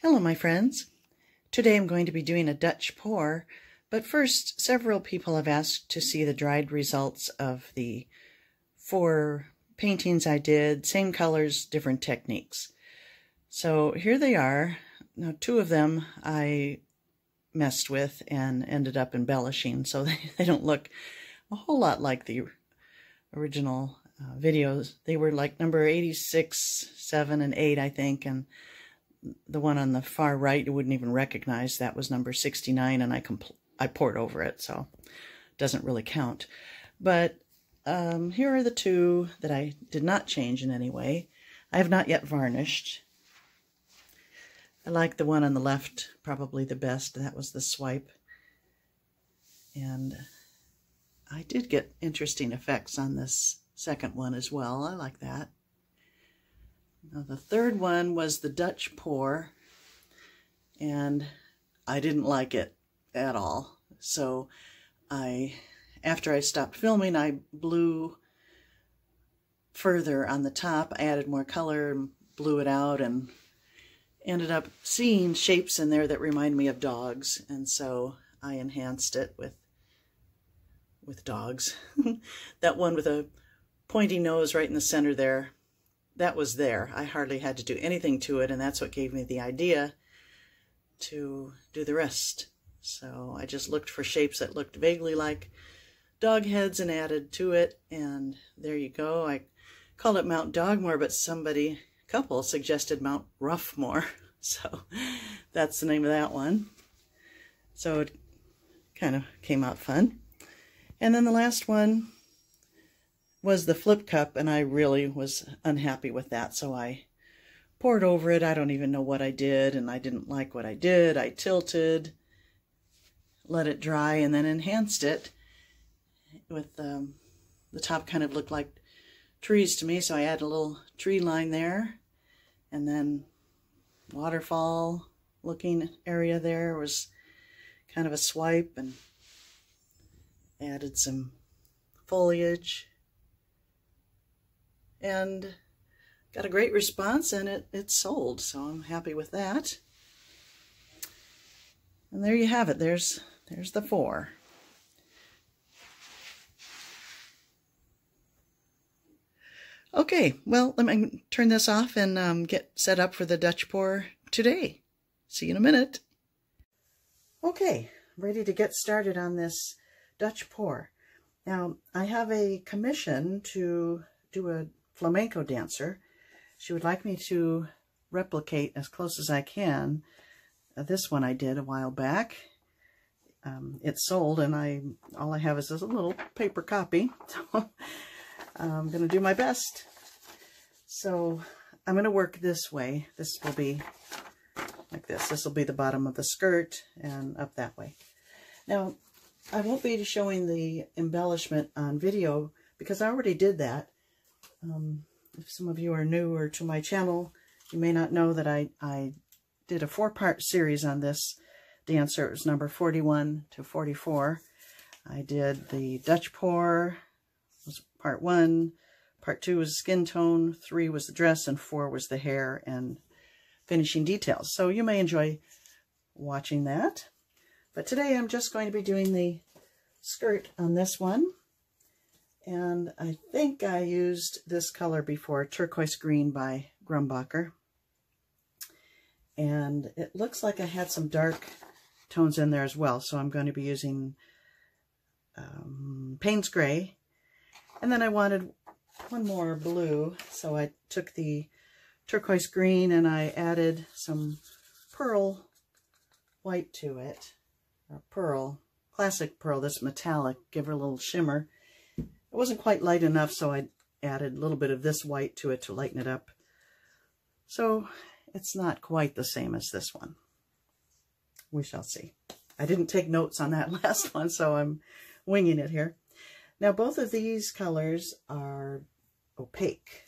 Hello my friends. Today I'm going to be doing a Dutch pour, but first several people have asked to see the dried results of the 4 paintings I did, same colors, different techniques. So here they are. Now 2 of them I messed with and ended up embellishing, so they don't look a whole lot like the original videos. They were like number 86, 7, and 8, I think, and the one on the far right you wouldn't even recognize. That was number 69, and I poured over it, so it doesn't really count. But here are the 2 that I did not change in any way. I have not yet varnished. I like the one on the left probably the best. That was the swipe, and I did get interesting effects on this second one as well. I like that. Now the third one was the Dutch pour, and I didn't like it at all. So after I stopped filming, I blew further on the top, added more color, blew it out, and ended up seeing shapes in there that remind me of dogs. And so I enhanced it with dogs. That one with a pointy nose right in the center there. That was there. I hardly had to do anything to it, and that's what gave me the idea to do the rest. So I just looked for shapes that looked vaguely like dog heads and added to it, and there you go. I called it Mount Dogmore, but a couple suggested Mount Ruffmore, so that's the name of that one. So it kind of came out fun. And then the last one was the flip cup, and I really was unhappy with that, so I poured over it. I don't even know what I did, and I didn't like what I did. I tilted, let it dry, and then enhanced it with the top kind of looked like trees to me, so I added a little tree line there, and then waterfall looking area there was kind of a swipe, and added some foliage, and got a great response, and it sold, so I'm happy with that. And there you have it. There's the 4. Okay, well, let me turn this off and get set up for the Dutch pour today. See you in a minute. Okay, I'm ready to get started on this Dutch pour. Now, I have a commission to do a flamenco dancer. She would like me to replicate as close as I can this one I did a while back. It sold, and all I have is this little paper copy. So I'm going to do my best. So I'm going to work this way. This will be like this. This will be the bottom of the skirt and up that way. Now, I won't be showing the embellishment on video because I already did that. If some of you are newer to my channel, you may not know that I did a 4-part series on this dancer. It was number 41 to 44. I did the Dutch pour, was part 1, part 2 was skin tone, 3 was the dress, and 4 was the hair and finishing details. So you may enjoy watching that. But today I'm just going to be doing the skirt on this one. And I think I used this color before, Turquoise Green by Grumbacher. And it looks like I had some dark tones in there as well. So I'm going to be using Payne's Gray. And then I wanted one more blue. So I took the Turquoise Green and I added some Pearl White to it. Or pearl, classic pearl, this metallic, give her a little shimmer. It wasn't quite light enough, so I added a little bit of this white to it to lighten it up. So it's not quite the same as this one. We shall see. I didn't take notes on that last one, so I'm winging it here. Now, both of these colors are opaque.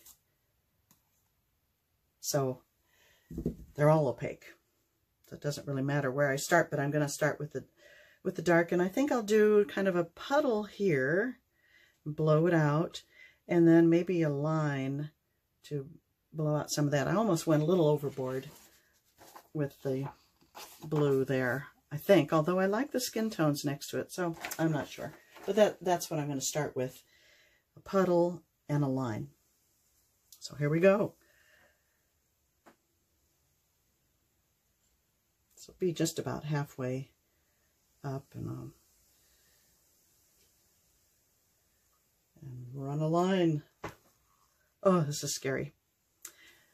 So they're all opaque. So it doesn't really matter where I start, but I'm going to start with the dark. And I think I'll do kind of a puddle here, blow it out, and then maybe a line to blow out some of that. I almost went a little overboard with the blue there, I think, although I like the skin tones next to it, so I'm not sure. But that's what I'm going to start with, a puddle and a line. So here we go. This will be just about halfway up, and run a line. Oh, this is scary.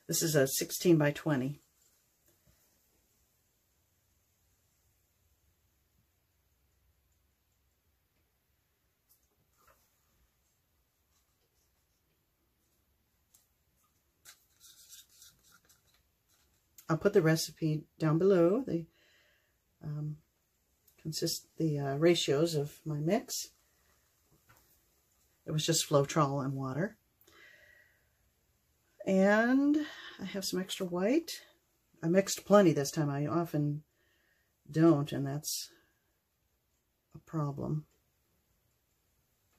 This is a 16 by 20. I'll put the recipe down below, the ratios of my mix. It was just Floetrol and water. And I have some extra white. I mixed plenty this time. I often don't, and that's a problem.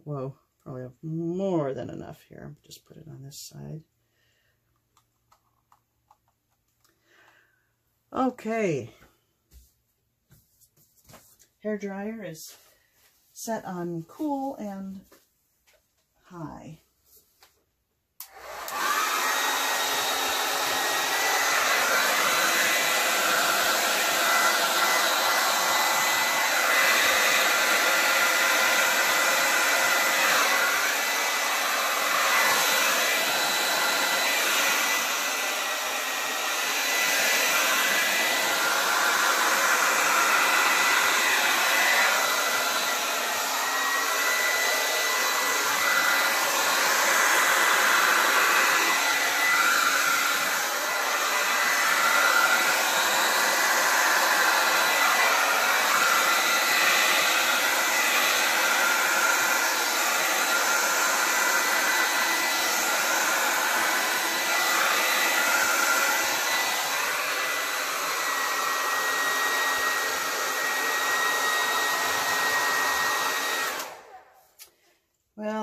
Whoa, probably have more than enough here. Just put it on this side. Okay, hairdryer is set on cool and high.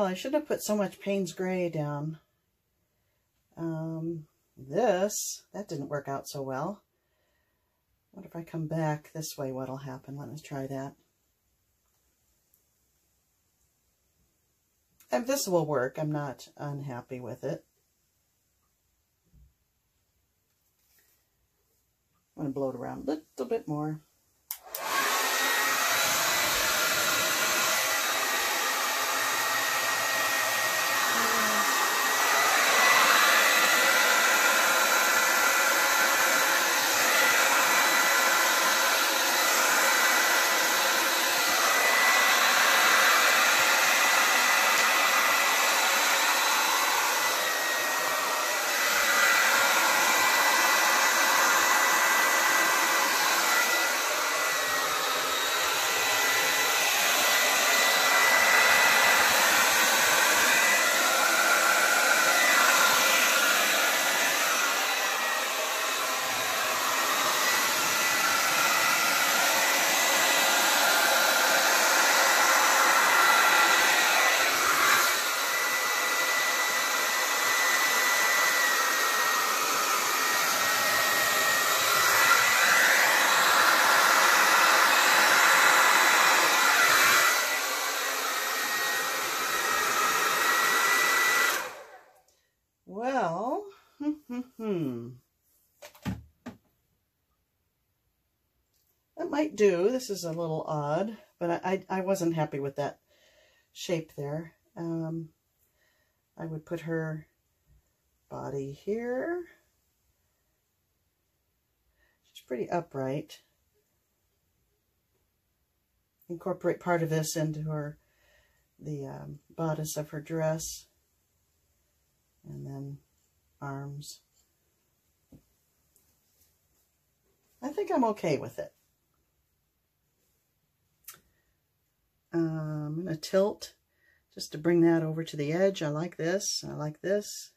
I should have put so much Payne's Gray down. That didn't work out so well. I wonder if I come back this way, what'll happen? Let me try that. And this will work. I'm not unhappy with it. I'm going to blow it around a little bit more. Might do. This is a little odd, but I wasn't happy with that shape there. I would put her body here. She's pretty upright. Incorporate part of this into her, the bodice of her dress, and then arms. I think I'm okay with it. I'm going to tilt just to bring that over to the edge. I like this. I like this.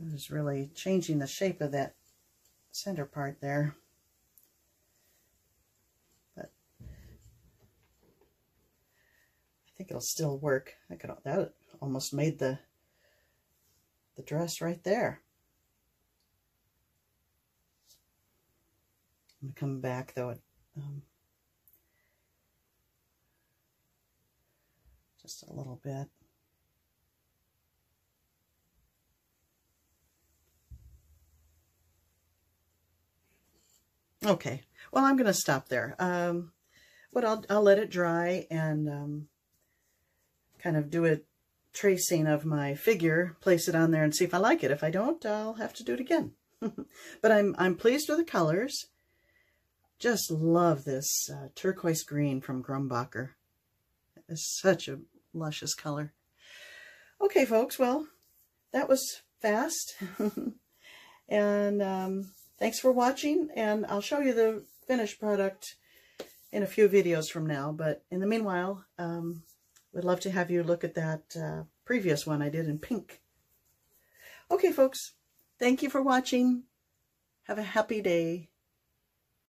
I'm just really changing the shape of that center part there. But I think it'll still work. I could, that almost made the dress right there. I'm gonna come back though, just a little bit. Okay, well, I'm going to stop there. But I'll let it dry and kind of do a tracing of my figure, place it on there and see if I like it. If I don't, I'll have to do it again. But I'm pleased with the colors. Just love this turquoise green from Grumbacher. It's such a luscious color. Okay, folks, well, that was fast. And... thanks for watching, and I'll show you the finished product in a few videos from now. But in the meanwhile, we'd love to have you look at that previous one I did in pink. Okay, folks, thank you for watching. Have a happy day.